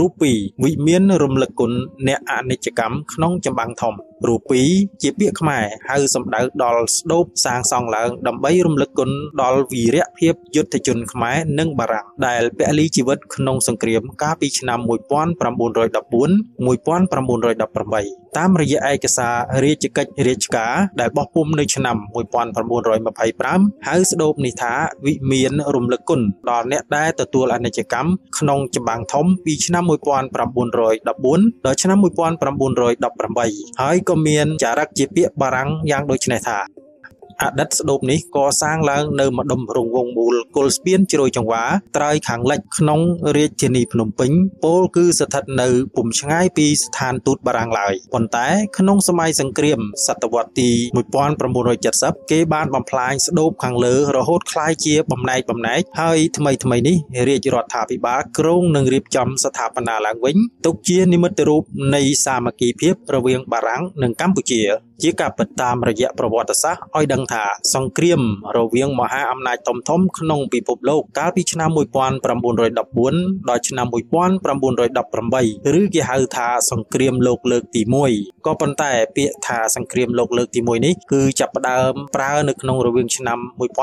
រូបពីរ វិមានរំលឹកគុណអ្នកអនិច្ចកម្មក្នុងចម្បាំងធំ រូបពីរ ជាពាក្យខ្មែរហៅសំដៅដល់ស្តូបសាងសង់ឡើងដើម្បីរំលឹកគុណដល់វីរភាពយុទ្ធជនខ្មែរនិងបារាំងដែលពលីជីវិតក្នុងសង្គ្រាមកាលពីឆ្នាំ 1914-1918 តាមរយៈឯកសាររាជកិច្ចរាជការដែលបោះពុម្ពនៅឆ្នាំ 1925 ហៅស្តូបនេះថាវិមានរំលឹកគុណដល់អ្នកដែលទទួលអនិច្ចកម្មក្នុងចម្បាំងធំពីឆ្នាំ 1914 ដល់ឆ្នាំ 1918 ហើយក៏មានចារឹកជាពាក្យបារាំងយ៉ាងដូចនេះថាអតីតស្តូបនេះក៏សាងឡើងនៅម្ដុំរង្វង់មូលគល់ស្ពានជ្រោយចង្វាត្រើយខាងលិចក្នុងរាជធានីភ្នំពេញពោលគឺស្ថិតនៅពុំឆ្ងាយពីស្ថានទូតបារាំងឡើយប៉ុន្តែក្នុងសម័យសង្គ្រាមសតវត្សទី1970គេបានបំផ្លាញស្តូបខាងលើរហូតក្លាយជាបំណែកហើយថ្មីនេះរាជរដ្ឋាភិបាលក្រុងនឹងរៀបចំស្ថាបនាឡើងវិញទុកជានិមិត្តរូបនៃសាមគ្គីភាពរវាងបារាំងនិងកម្ពុជាជាការពិតតាមរយៈប្រវត្តិសាស្ត្រឲ្យដឹងថាសង្គ្រាមរវាងមហាអំណាចធំក្នុងពិភពលោកកាលពីឆ្នាំ 1914 ដល់ឆ្នាំ 1918 ឬគេហៅថាសង្គ្រាមលោកលើកទី1ក៏ប៉ុន្តែពាក្យថាសង្គ្រាមលោកលើកទី1នេះគឺចាប់ផ្ដើមប្រើនៅក្នុងរវាងឆ្នាំ 1939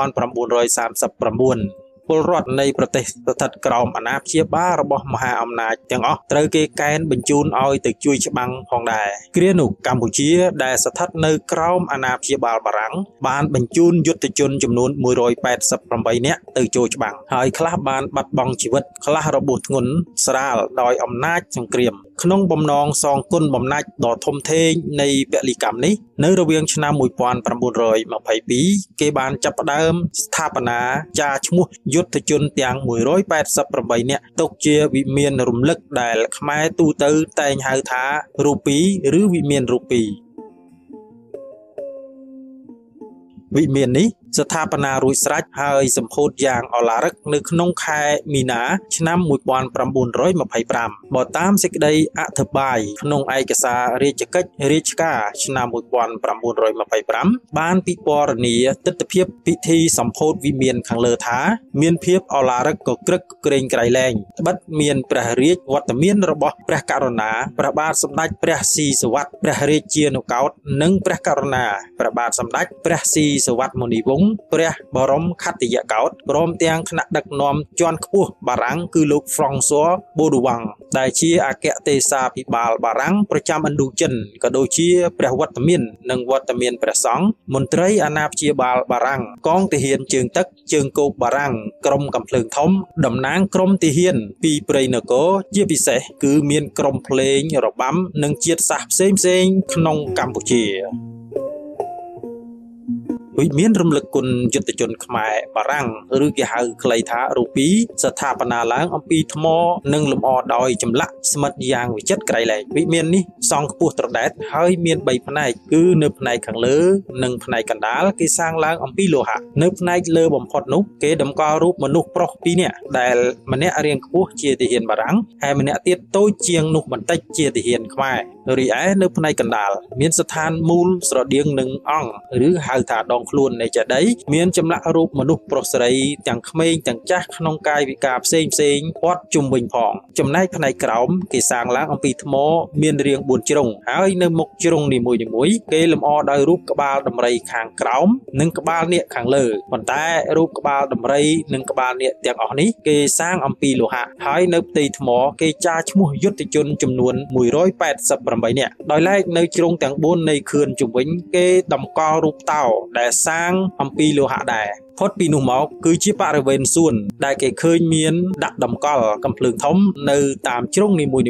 ពលរដ្ឋនៃប្រទេសស្ថិតក្រោមអាណាព្យាបាលរបស់មហាអំណាចទាំងអស់ត្រូវគេកេណ្ឌបញ្ជូនឲ្យទៅជួយច្បាំងផងដែរគ្រានោះកម្ពុជាដែលស្ថិតនៅក្រោមអាណាព្យាបាលបារាំងបានបញ្ជូនយុទ្ធជនចំនួន188នាក់ទៅចូលច្បាំងហើយខ្លះបានបាត់បង់ជីវិតខ្លះរបួសធ្ងន់ស្រាលដោយអំណាចសង្គ្រាមក្នុងបំណងសងគុណបំណាច់ដ៏ធំធេងនៃពលិកម្មនេះនៅរវាងឆ្នាំ1922គេបានចាប់ផ្ដើមស្ថាបនាចារឈ្មោះយុទ្ធជនទាំង188នាក់ទុកជាវិមានរំលឹកដែលខ្មែរទូទៅតែងហៅថារូបពីរឬវិមានរូបពីរវិមាននេះស្ថាបនារួចស្រេចហើយសម្ពោធយ៉ាងឱឡារិកនៅក្នុងខែមីនាឆ្នាំ1925បើតាមសេចក្តីអធិប្បាយក្នុងឯកសាររាជកិច្ចរាជការឆ្នាំ1925បានពិពណ៌នាទិដ្ឋភាពពិធីសម្ពោធវិមានខាងលើថាមានភាពឱឡារិកកក្រឹកក្រែងក្រៃលែងត្បិតមានព្រះរាជវត្តមានរបស់ព្រះករុណាព្រះបាទសម្ដេចព្រះស៊ីសុវត្ថិព្រះរាជានុកោដ្ឋនិងព្រះករុណាព្រះបាទសម្ដេចព្រះស៊ីសុវត្ថិមុនីវង្សព្រះបរមខត្តយកោដ្ឋព្រមទាំងគណៈដឹកនាំជាន់ខ្ពស់បារាំងគឺលោក François Baudouin ដែលជាអគ្គទេសាភិបាលបារាំងប្រចាំឥណ្ឌូចិនក៏ដូចជាព្រះវត្តមាននិងវត្តមានព្រះសង្ឃមន្ត្រីអាណាព្យាបាលបារាំងកងទាហានជើងទឹកជើងគោកបារាំងក្រុមកំភ្លើងធំតំណាងក្រុមទាហានពីព្រៃនគរជាពិសេសគឺមានក្រុមភ្លេងរបាំនិងជាតិសាសន៍ផ្សេងៗក្នុងកម្ពុជាវិមានរំលឹកគុណយុទ្ធជនខ្មែរបារាំងឬគេហៅខ្លីថារូបពីរស្ថាបនាឡើងអំពីថ្មនិងលម្អដោយចម្លាក់ស្មិតយ៉ាងវិចិត្រក្រៃលែងវិមាននេះសង់ខ្ពស់ត្រដែតហើយមាន3ផ្នែកគឺនៅផ្នែកខាងលើនិងផ្នែកកណ្ដាលគេសាងឡើងអំពីលោហៈនៅផ្នែកលើបំផុតនោះគេតម្កល់រូបមនុស្សប្រុស2នាក់ដែលម្នាក់រាងខ្ពស់ជាទាហានបារាំងហើយម្នាក់ទៀតតូចជាងនោះបន្តិចជាទាហានខ្មែររីឯនៅផ្នែកកណ្ដាលមានស្ថានមូលស្រដៀងនឹងអង្គឬហៅថាដងខ្លួននៃចេតិយមានចម្លាក់រូបមនុស្សប្រុសស្រីទាំងក្មេងទាំងចាស់ក្នុងកាយវិការផ្សេងគាត់ជុំវិញផងចំណែកផ្នែកក្រោមគេសាងឡើងអំពីថ្មមានរាង4ជ្រុងហើយនៅមុខជ្រុងនីមួយៗគេលម្អដោយរូបក្បាលដំរីខាងក្រោមនិងក្បាលនាគខាងលើប៉ុន្តែរូបក្បាលដំរីនិងក្បាលនាគទាំងអស់នេះគេសាងអំពីលោហៈហើយនៅផ្ទៃថ្មគេចារឈ្មោះយុទ្ធជនចំនួន188នាក់ដោយឡែកនៅជ្រុងទាំង4នៃខឿនជុំវិញគេតម្កល់រូបតោដែលសាងអំពីលោហៈដែរផុតពីនោះមកគឺជាបរិវេណសួនដែលគេឃើញមានដាក់តម្កល់កំភ្លើងធំនៅតាមជ្រុងនីមួយៗ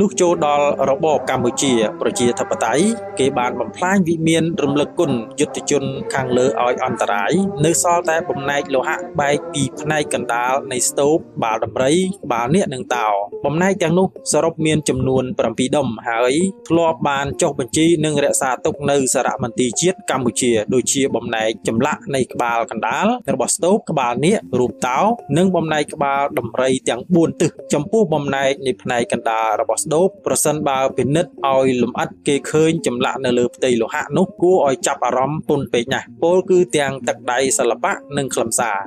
លុះចូលដល់របបកម្ពុជាប្រជាធិបតេយ្យគេបានបំផ្លាញវិមានរំលឹកគុណយុទ្ធជនខាងលើឲ្យអន្តរាយនៅសល់តែបំណែកលោហៈបែកពីផ្នែកកណ្ដាលនៃស្តូបក្បាលដំរីក្បាលនាគនិងតោបំណែកទាំងនោះសរុបមានចំនួន7ដុំហើយធ្លាប់បានចុះបញ្ជីនិងរក្សាទុកនៅសារមន្ទីរជាតិកម្ពុជាដូចជាបំណែកចម្លាក់នៃក្បាលកណ្ដាលរបស់ស្តូបក្បាលនាគរូបតោនិងបំណែកក្បាលដំរីទាំង4ទិសចំពោះបំណែកនៃផ្នែកកណ្ដាលរបស់ស្តូបប្រសិនបើពិនិត្យឲ្យលម្អិតគេឃើញចម្លាក់នៅលើផ្ទៃលោហៈនោះគួរឲ្យចាប់អារម្មណ៍ពន់ពេកណាស់ពោលគឺទាំងទឹកដៃសិល្បៈនិងខ្លឹមសារ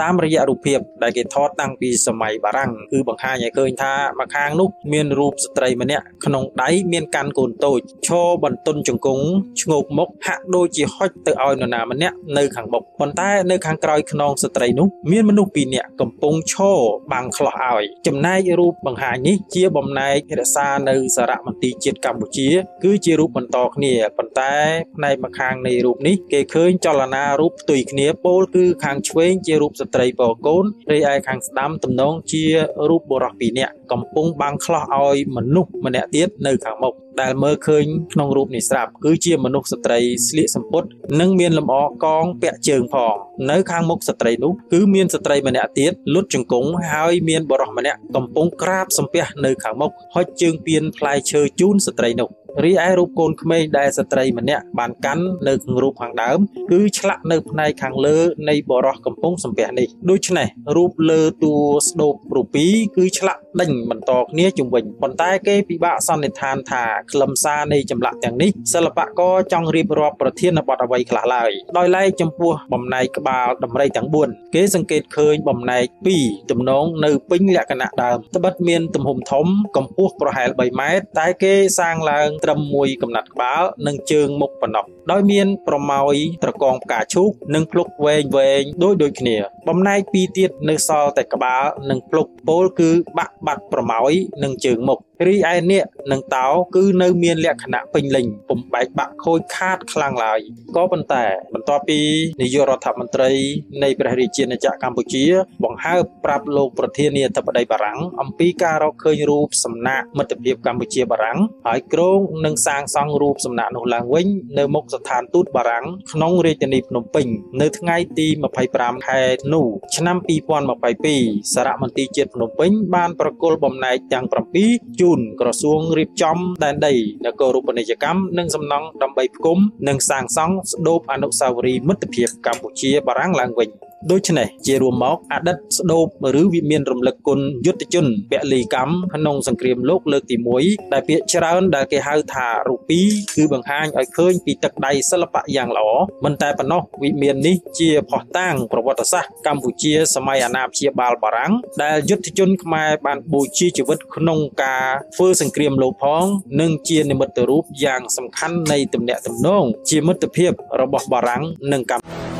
តាមរយៈរូបភាពដែលគេថតតាំងពីសម័យបារាំងគឺបង្ហាញឲ្យឃើញថាមកខាងនោះមានរូបស្ត្រីម្នាក់ក្នុងដៃមានកាន់កូនតូចឈរបន្ទន់ជង្គង់ឈ្ងោកមុខហាក់ដូចជាហុចទៅឲ្យនរណាម្នាក់នៅខាងមុខប៉ុន្តែនៅខាងក្រោយខ្នងស្ត្រីនោះមានមនុស្សពីរនាក់កំពុងឈរបាំងខ្លោះឲ្យចំណែករូបបង្ហាញនេះជាបំណែករក្សានៅសារមន្ទីរជាតិកម្ពុជាគឺជារូបបន្តគ្នាប៉ុន្តែផ្នែកម្ខាងនៃរូបនេះគេឃើញចលនារូបផ្ទុយគ្នាពោលគឺខាងឆ្វេងជារូបស្ត្រីពរកូនរីឯខាងស្ដាំទំនងជារូបបុរសពីរនាក់កំពុងបាំងខ្លោះឲ្យមនុស្សម្នាក់ទៀតនៅខាងមុខដែលមើលឃើញក្នុងរូបនេះស្រាប់គឺជាមនុស្សស្ត្រីស្លៀកសំពត់និងមានលម្អកងពាក់ជើងផងនៅខាងមុខស្ត្រីនោះគឺមានស្ត្រីម្នាក់ទៀតលុតជង្គង់ហើយមានបុរសម្នាក់កំពុងក្រាបសំពះនៅខាងមុខហុចជើងពៀនផ្លែឈើជូនស្ត្រីនោះរីឯរូបកូនក្មេងដែលស្ត្រីម្នាក់បានកាន់នៅក្នុងរូបខាងដើមគឺឆ្លាក់នៅផ្នែកខាងលើនៃបរិសុទ្ធកំពុងសំពះនេះដូច្នេះរូបលើតួស្តូបរូបពីរគឺឆ្លាក់ដេញបន្តគ្នាជុំវិញប៉ុន្តែគេពិបាកសន្និដ្ឋានថាខ្លឹមសារនៃចម្លាក់ទាំងនេះសិល្បករចង់រៀបរាប់ប្រធានបទអ្វីខ្លះឡើយដោយឡែកចំពោះបំណែកក្បាលដំរីទាំង4គេសង្កេតឃើញបំណែក2ទំនងនៅពេញលក្ខណៈដើមត្បិតមានទំហំធំកម្ពស់ប្រហែល3ម៉ែត្រតែគេសាងឡើងត្រឹមមួយកំណាត់ក្បាលនិងជើងមុខប៉ុណ្ណោះដោយមានប្រមោយត្រកងផ្កាឈូកនិងភ្លុកវែងដូចគ្នាបំណែកពីរទៀតនៅសល់តែក្បាលនិងភ្លុកពោលគឺបាក់បាត់ប្រមោយនិងជើងមុខរីឯនាគនិងតោគឺនៅមានលក្ខណៈពេញលេញពុំបែកបាក់ខូចខាតខ្លាំងឡើយក៏ប៉ុន្តែបន្ទាប់ពីនាយករដ្ឋមន្ត្រីនៃព្រះរាជាណាចក្រកម្ពុជាបង្ហើបប្រាប់លោកប្រធានាធិបតីបារាំងអំពីការរកឃើញរូបសំណាកមិត្តភាពកម្ពុជាបារាំងហើយគ្រោងនិងសាងសង់រូបសំណាកនោះឡើងវិញនៅមុខស្ថានទូតបារាំងក្នុងរាជធានីភ្នំពេញនៅថ្ងៃទី25ខែធ្នូឆ្នាំ2022សារមន្ទីរជាតិភ្នំពេញបានប្រគល់បំណែកទាំង7ជូនក្រសួងរៀបចំដែនដីនគរូបនីយកម្មនិងសំណង់ដើម្បីផ្គុំនិងសាងសង់ស្តូបអនុស្សាវរីយ៍មិត្តភាពកម្ពុជាបារាំងឡើងវិញដូច្នេះជារួមមកអតីតស្តូបឬវិមានរំលឹកគុណយុទ្ធជនពលីកម្មក្នុងសង្គ្រាមលោកលើកទី1ដែលពាក្យច្រើនដែលគេហៅថារូបពីរគឺបង្ហាញឲ្យឃើញពីទឹកដៃសិល្បៈយ៉ាងល្អមិនតែប៉ុណ្ណោះវិមាននេះជាភស្តុតាងប្រវត្តិសាស្ត្រកម្ពុជាសម័យអាណាព្យាបាលបារាំងដែលយុទ្ធជនខ្មែរបានបូជាជីវិតក្នុងការធ្វើសង្គ្រាមលោកផងនិងជានិមិត្តរូបយ៉ាងសំខាន់នៃទំនាក់ទំនងជាមិត្តភាពរបស់បារាំងនិងកម្ពុជា